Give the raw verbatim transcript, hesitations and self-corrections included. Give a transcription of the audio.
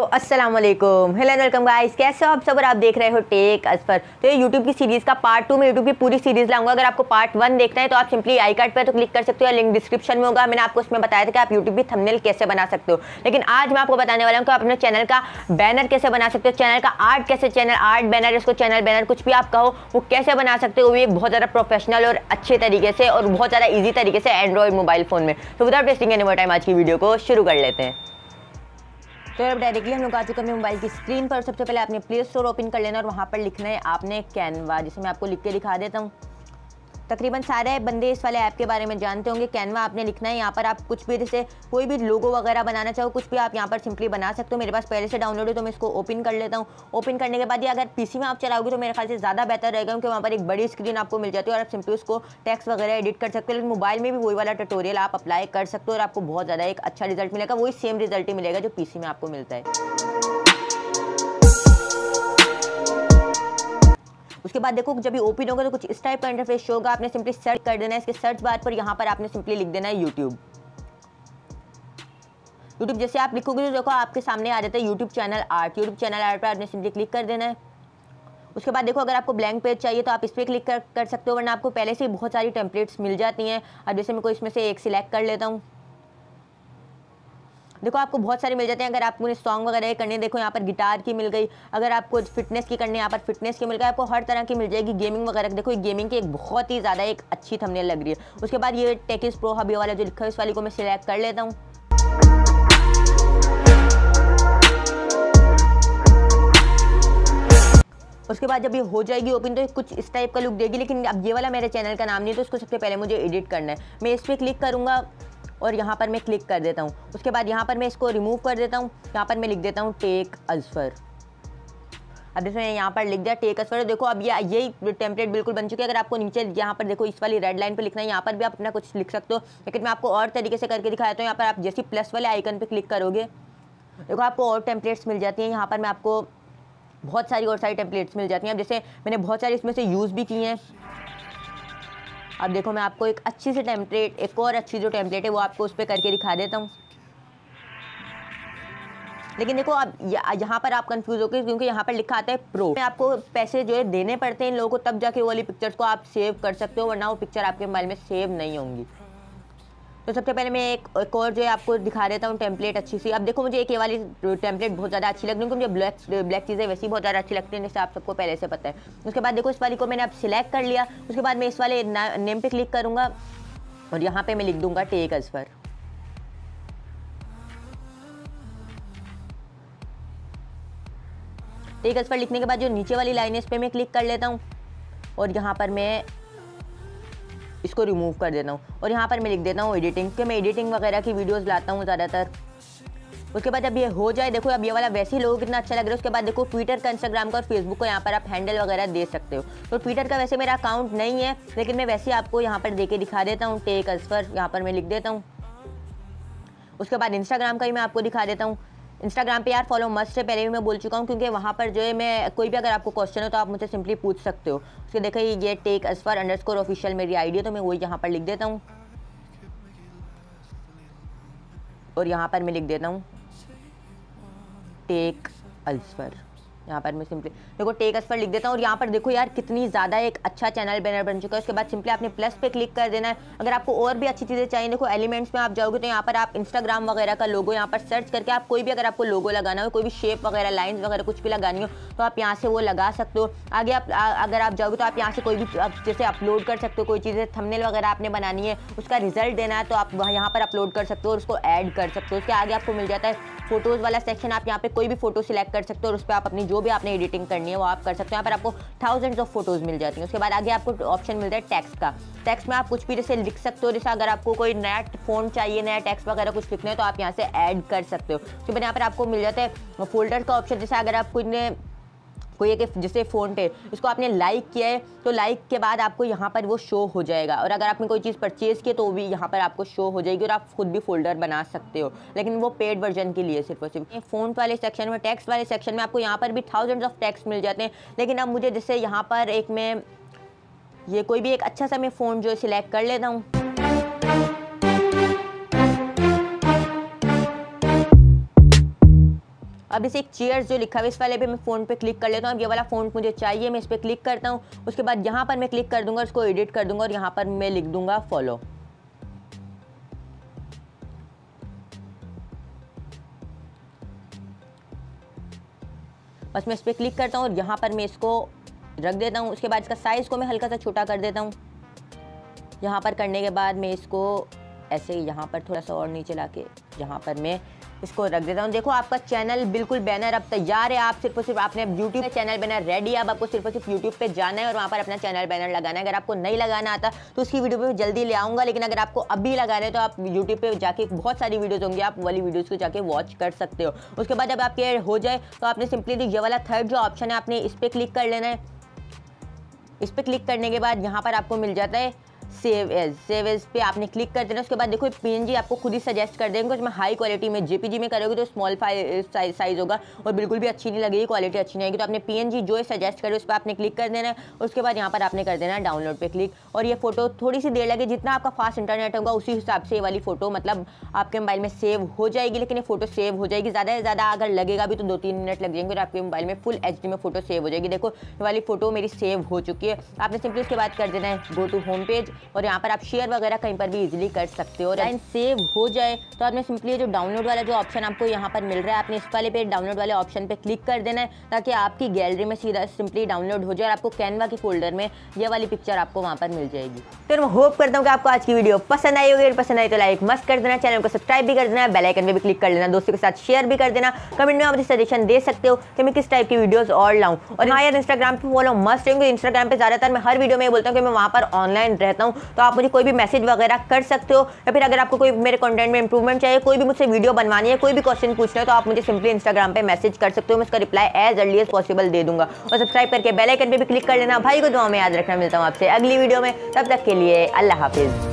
तो अस्सलाम वालेकुम, हेलो एंड वेलकम गाइस, कैसे हो आप सब। और आप देख रहे हो टेक अज़फर। तो ये यूट्यूब की सीरीज़ का पार्ट टू में यूट्यूब की पूरी सीरीज़ लाऊंगा। अगर आपको पार्ट वन देखना है तो आप सिंपली आई कार्ड पर तो क्लिक कर सकते हो, लिंक डिस्क्रिप्शन में होगा। मैंने आपको उसमें बताया था कि आप यूट्यूब की थंबनेल कैसे बना सकते हो, लेकिन आज मैं आपको बताने वाला हूँ कि आप अपने चैनल का बैनर कैसे बना सकते हो, चैनल का आर्ट कैसे, चैनल आर्ट बैनर, इसको चैनल बैनर कुछ भी आप कहो, वो कैसे बना सकते हो, वो एक बहुत ज़्यादा प्रोफेशनल और अच्छे तरीके से और बहुत ज़्यादा ईजी तरीके से एंड्रॉइड मोबाइल फ़ोन में। तो without wasting any more time आज की वीडियो को शुरू कर लेते हैं। तो अब डायरेक्टली हम लोग आ चुके हैं मोबाइल की स्क्रीन पर। सबसे पहले आपने प्ले स्टोर ओपन कर लेना और वहाँ पर लिखना है आपने कैनवा, जिसे मैं आपको लिख के दिखा देता हूँ। तकरीबन सारे बंदे इस वाले ऐप के बारे में जानते होंगे। कैनवा आपने लिखना है। यहाँ पर आप कुछ भी, जैसे कोई भी लोगो वगैरह बनाना चाहो, कुछ भी आप यहाँ पर सिंपली बना सकते हो। मेरे पास पहले से डाउनलोड है तो मैं इसको ओपन कर लेता हूँ। ओपन करने के बाद ये अगर पीसी में आप चलाओगे तो मेरे ख्याल से ज़्यादा बेहतर रहेगा, क्योंकि वहाँ पर एक बड़ी स्क्रीन आपको मिल जाती है और आप सिंपली उसको टेक्स्ट वगैरह एडिट कर सकते हो। लेकिन मोबाइल में भी वही वाला ट्यूटोरियल आप अप्लाई कर सकते हो और आपको बहुत ज़्यादा एक अच्छा रिजल्ट मिलेगा। वही सेम रिजल्ट ही मिलेगा जो पीसी में आपको मिलता है। उसके बाद देखो जब भी ओपन होगा तो कुछ इस टाइप का इंटरफेस शो होगा। आपने सिंपली सर्च कर देना है, इसके सर्च बार पर यहाँ पर आपने सिंपली लिख देना है यूट्यूब। यूट्यूब जैसे आप लिखोगे तो देखो आपके सामने आ जाता है YouTube channel art. YouTube channel art पर आपने सिंपली क्लिक कर देना है। उसके बाद देखो अगर आपको ब्लैंक पेज चाहिए तो आप इस पर क्लिक कर, कर सकते हो, वरना आपको पहले से बहुत सारी टेम्पलेट्स मिल जाती हैं। अब जैसे मैं कोई इसमें से एक सिलेक्ट कर लेता हूँ। देखो आपको बहुत सारे मिल जाते हैं। अगर आपको सॉन्ग वगैरह करने, देखो यहाँ पर गिटार की मिल गई। अगर आपको फिटनेस की करनी है यहाँ पर फिटनेस की मिल गई। आपको हर तरह की मिल जाएगी। गेमिंग वगैरह, देखो ये गेमिंग की एक बहुत ही ज़्यादा एक अच्छी थंबनेल लग रही है। उसके बाद ये टेकिस प्रो हबी वाला जो लिखा है उस वाली को मैं सिलेक्ट कर लेता हूँ। उसके बाद जब ये हो जाएगी ओपन तो कुछ इस टाइप का लुक देगी, लेकिन अब ये वाला मेरे चैनल का नाम नहीं है तो उसको सबसे पहले मुझे एडिट करना है। मैं इस पर क्लिक करूँगा और यहाँ पर मैं क्लिक कर देता हूँ। उसके बाद यहाँ पर मैं इसको रिमूव कर देता हूँ। यहाँ पर मैं लिख देता हूँ टेक अज़फर। अब देखो मैंने यहाँ पर लिख दिया टेक अज़फर। देखो अब ये यही टेम्पलेट बिल्कुल बन चुकी है। अगर आपको नीचे यहाँ पर देखो इस वाली रेड लाइन पर लिखना है, यहाँ पर भी आप अपना कुछ लिख सकते हो, लेकिन मैं आपको और तरीके से करके दिखाता हूँ। यहाँ पर आप जैसे प्लस वाले आइकन पर क्लिक करोगे देखो आपको और टेम्पलेट्स मिल जाती हैं। यहाँ पर मैं आपको बहुत सारी और सारी टेम्पलेट्स मिल जाती हैं। अब जैसे मैंने बहुत सारी इसमें से यूज़ भी की हैं। अब देखो मैं आपको एक अच्छी सी टेम्पलेट, एक और अच्छी जो टेम्पलेट है वो आपको उस पर करके दिखा देता हूँ। लेकिन देखो आप यहाँ पर आप कंफ्यूज हो गए, क्योंकि यहाँ पर लिखा आता है प्रो। मैं आपको पैसे जो है देने पड़ते हैं इन लोगों को, तब जाके वो वाली पिक्चर्स को आप सेव कर सकते हो, वरना वो पिक्चर आपके मोबाइल में सेव नहीं होंगी। तो सबसे पहले मैं एक, एक और जो है आपको दिखा देता हूँ टेम्पलेट अच्छी सी। अब देखो मुझे एक ये वाली टेम्पलेट बहुत ज़्यादा अच्छी लग रही है, क्योंकि मुझे ब्लैक ब्लैक चीज़ें वैसी बहुत ज़्यादा अच्छी लगती हैं, जैसे आप सबको पहले से पता है। उसके बाद देखो इस वाली को मैंने अब सिलेक्ट कर लिया। उसके बाद मैं इस वाले नेम पे क्लिक करूँगा और यहाँ पर मैं लिख दूँगा टेक अज़फर। टेक अज़फर लिखने के बाद जो नीचे वाली लाइन है इस पर मैं क्लिक कर लेता हूँ और यहाँ पर मैं इसको रिमूव कर देता हूँ। और यहाँ पर मैं लिख देता हूँ एडिटिंग, क्योंकि मैं एडिटिंग वगैरह की वीडियोस लाता हूँ ज़्यादातर। उसके बाद अब ये हो जाए, देखो अब ये वाला वैसे ही लोगों को कितना अच्छा लग रहा है। उसके बाद देखो ट्विटर का, इंस्टाग्राम का और फेसबुक को यहाँ पर आप हैंडल वगैरह दे सकते हो। तो ट्विटर का वैसे मेरा अकाउंट नहीं है, लेकिन मैं वैसे आपको यहाँ पर दे के दिखा देता हूँ टेक अज़फर। यहाँ पर मैं लिख देता हूँ। उसके बाद इंस्टाग्राम का ही मैं आपको दिखा देता हूँ। इंस्टाग्राम पे यार फॉलो मस्ट है, पहले भी मैं बोल चुका हूँ, क्योंकि वहाँ पर जो है मैं कोई भी अगर आपको क्वेश्चन हो तो आप मुझे सिंपली पूछ सकते हो। उसके देखो ये टेक अज़फर अंडरस्कोर ऑफिशियल मेरी आईडी है, तो मैं वही यहाँ पर लिख देता हूँ और यहाँ पर मैं लिख देता हूँ टेक अज़फर। यहाँ पर मैं सिंपली देखो टेक अज़फर लिख देता हूँ और यहाँ पर देखो यार कितनी ज़्यादा एक अच्छा चैनल बैनर बन चुका है। उसके बाद सिंपली आपने प्लस पे क्लिक कर देना है। अगर आपको और भी अच्छी चीज़ें चाहिए, देखो एलिमेंट्स में आप जाओगे तो यहाँ पर आप इंस्टाग्राम वगैरह का लोगो यहाँ पर सर्च करके आप कोई भी, अगर आपको लोगो लगाना हो, कोई भी शेप वगैरह, लाइन्स वगैरह कुछ भी लगानी हो तो आप यहाँ से वो लगा सकते हो। आगे आप अगर आप जाओगे तो आप यहाँ से कोई भी जैसे अपलोड कर सकते हो, कोई चीज़ें थंबनेल वगैरह आपने बनानी है, उसका रिजल्ट देना है तो आप यहाँ पर अपलोड कर सकते हो और उसको ऐड कर सकते हो। उसके आगे आपको मिल जाता है फोटोज़ वाला सेक्शन। आप यहाँ पे कोई भी फोटो सिलेक्ट कर सकते हो और उस पर आप अपनी जो भी आपने एडिटिंग करनी है वो आप कर सकते हो। यहाँ पर आपको थाउजेंड्स ऑफ फोटोज़ मिल जाती हैं। उसके बाद आगे आपको ऑप्शन मिलता है टेक्स्ट का। टेक्स्ट में आप कुछ भी जैसे लिख सकते हो, जैसे अगर आपको कोई नया फोन चाहिए, नया टेक्स्ट वगैरह कुछ लिखना है तो आप यहाँ से ऐड कर सकते हो। उसके बाद यहाँ पर आपको मिल जाता है फोल्डर का ऑप्शन। जैसे अगर आप कुछ कोई एक जैसे फ़ोन पे इसको आपने लाइक किया है तो लाइक के बाद आपको यहाँ पर वो शो हो जाएगा, और अगर आपने कोई चीज़ परचेज़ की तो भी यहाँ पर आपको शो हो जाएगी और आप खुद भी फोल्डर बना सकते हो, लेकिन वो पेड वर्जन के लिए सिर्फ और सिर्फ। फ़ोन वाले सेक्शन में, टेक्स्ट वाले सेक्शन में आपको यहाँ पर भी थाउजेंड्स ऑफ टेक्स्ट मिल जाते हैं, लेकिन अब मुझे जैसे यहाँ पर एक मैं ये कोई भी एक अच्छा सा मैं फ़ोन जो सिलेक्ट कर लेता हूँ। अब इसे एक चेयर्स जो लिखा हुआ इस वाले पे मैं फ़ोन पे क्लिक कर लेता हूँ। अब ये वाला फ़ॉन्ट मुझे चाहिए, मैं इस पर क्लिक करता हूँ। उसके बाद यहाँ पर मैं क्लिक कर दूँगा, उसको एडिट कर दूँगा और यहाँ पर मैं लिख दूँगा फॉलो। बस मैं इस पर क्लिक करता हूँ और यहाँ पर मैं इसको रख देता हूँ। उसके बाद इसका साइज़ को मैं हल्का सा छोटा कर देता हूँ। यहाँ पर करने के बाद मैं इसको ऐसे यहाँ पर थोड़ा सा और नीचे ला के यहाँ पर मैं इसको रख देता हूँ। देखो आपका चैनल बिल्कुल बैनर अब तैयार है। आप सिर्फ और सिर्फ आपने अब यूट्यूब पे चैनल बैनर रेडी है। अब आपको सिर्फ और सिर्फ यूट्यूब पे जाना है और वहाँ पर अपना चैनल बैनर लगाना है। अगर आपको नहीं लगाना आता तो उसकी वीडियो पे जल्दी ले आऊँगा, लेकिन अगर आपको अभी लगाना है तो आप यूट्यूब पे जाके बहुत सारी वीडियोज़ होंगी, आप वाली वीडियोज़ को जाके वॉच कर सकते हो। उसके बाद जब आपके हो जाए तो आपने सिंपली ये वाला थर्ड जो ऑप्शन है आपने इस पर क्लिक कर लेना है। इस पर क्लिक करने के बाद यहाँ पर आपको मिल जाता है सेव एज। सेव एज पे आपने क्लिक कर देना। उसके बाद देखो पीएनजी आपको खुद ही सजेस्ट कर देंगे। उसमें हाई क्वालिटी में जेपीजी में करोगे तो स्मॉल साइज साइज होगा और बिल्कुल भी अच्छी नहीं लगेगी, क्वालिटी अच्छी नहीं आएगी। तो आपने पीएनजी जो सजेस्ट करे उस पर आपने क्लिक कर देना है। उसके बाद यहाँ पर आपने कर देना है डाउनलोड पे क्लिक। और ये फोटो थोड़ी सी देर लगे, जितना आपका फास्ट इंटरनेट होगा उसी हिसाब से ये वाली फोटो मतलब आपके मोबाइल में सेव हो जाएगी। लेकिन ये फोटो सेव हो जाएगी, ज़्यादा से ज़्यादा अगर लगेगा भी तो दो तीन मिनट लग जाएंगे और आपके मोबाइल में फुल एच डी में फोटो सेव हो जाएगी। देखो ये वाली फोटो मेरी सेव हो चुकी है। आपने सिंपली उसके बाद कर देना है गो टू होम पेज और यहाँ पर आप शेयर वगैरह कहीं पर भी इजीली कर सकते हो। और एंड सेव हो जाए तो आपने सिंपली जो डाउनलोड वाला जो ऑप्शन आपको यहाँ पर मिल रहा है आपने इस वाले पे डाउनलोड वाले ऑप्शन पे क्लिक कर देना है ताकि आपकी गैलरी में सीधा सिंपली डाउनलोड हो जाए और आपको कैनवा के फोल्डर में ये वाली पिक्चर आपको वहाँ पर मिल जाएगी। तो मैं होप करता हूँ कि आपको आज की वीडियो पसंद आई होगी। पसंद आई तो लाइक मस्त कर देना, चैनल को सब्सक्राइब भी कर देना, बेल आइकन पे भी क्लिक कर लेना, दोस्तों के साथ शेयर भी कर देना। कमेंट में आप मुझे सजेशन दे सकते हो कि मैं किस टाइप की वीडियोज़ और लाऊँ। और हाँ यार, इंस्टाग्राम पर फॉलो मस्ट रहेंगे। इंस्टाग्राम पर ज़्यादातर मैं हर वीडियो में बोलता हूँ कि मैं वहाँ पर ऑनलाइन रहता हूँ, तो आप मुझे कोई भी मैसेज वगैरह कर सकते हो। या फिर अगर आपको कोई मेरे कंटेंट में इंप्रूवमेंट चाहिए, कोई भी मुझसे वीडियो बनवानी है, कोई भी क्वेश्चन पूछना है तो आप मुझे सिंपली इंस्टाग्राम पे मैसेज कर सकते हो। मैं उसका reply as early as possible दे दूंगा। और सब्सक्राइब करके बेल आइकन पे भी क्लिक कर लेना। भाई को दुआ में याद रखना। मिलता हूँ आपसे अगली वीडियो में, तब तक के लिए अल्लाह हाफिज़।